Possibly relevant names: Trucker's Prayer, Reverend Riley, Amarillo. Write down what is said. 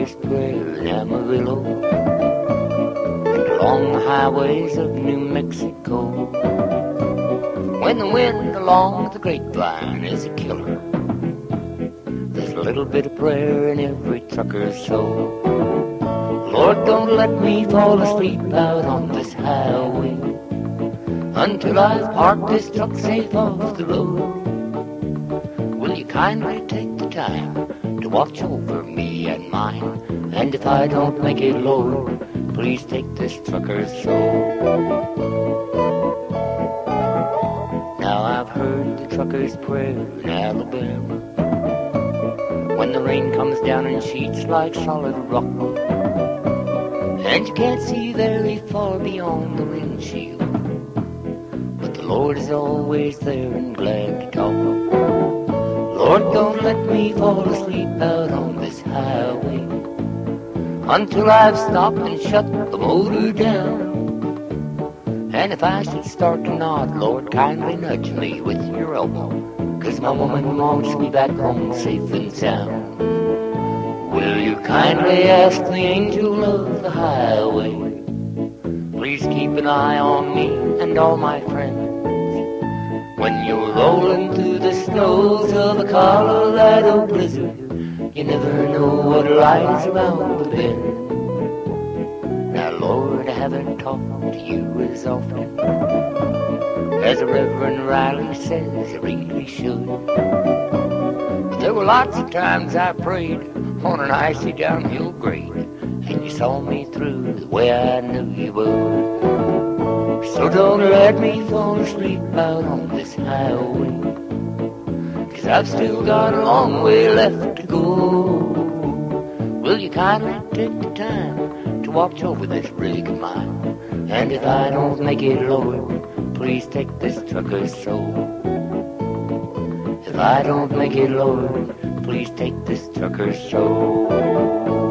Fishkill, Amarillo, and along the highways of New Mexico. When the wind along the grapevine is a killer, there's a little bit of prayer in every trucker's soul. Lord, don't let me fall asleep out on this highway until I've parked this truck safe off the road. Will you kindly take the time to watch over me and mine? And if I don't make it, Lord, please take this trucker's soul. Now I've heard the trucker's prayer in Alabama, when the rain comes down in sheets like solid rock, and you can't see very far beyond the windshield, but the Lord is always there and glad to talk. Lord, don't let me fall asleep out on this highway until I've stopped and shut the motor down. And if I should start to nod, Lord, kindly nudge me with your elbow, 'cause my woman wants me back home safe and sound. Will you kindly ask the angel of the highway, please keep an eye on me and all my friends. When you're rolling through the snows of a Colorado blizzard, you never know what lies around the bend. Now Lord, I haven't talked to you as often as Reverend Riley says I really should, but there were lots of times I prayed on an icy downhill grade, and you saw me through the way I knew you would. So don't let me fall asleep out on this highway, 'cause I've still got a long way left to go. Will you kindly take the time to watch over this rig of mine? And if I don't make it, Lord, please take this trucker's soul. If I don't make it, Lord, please take this trucker's soul.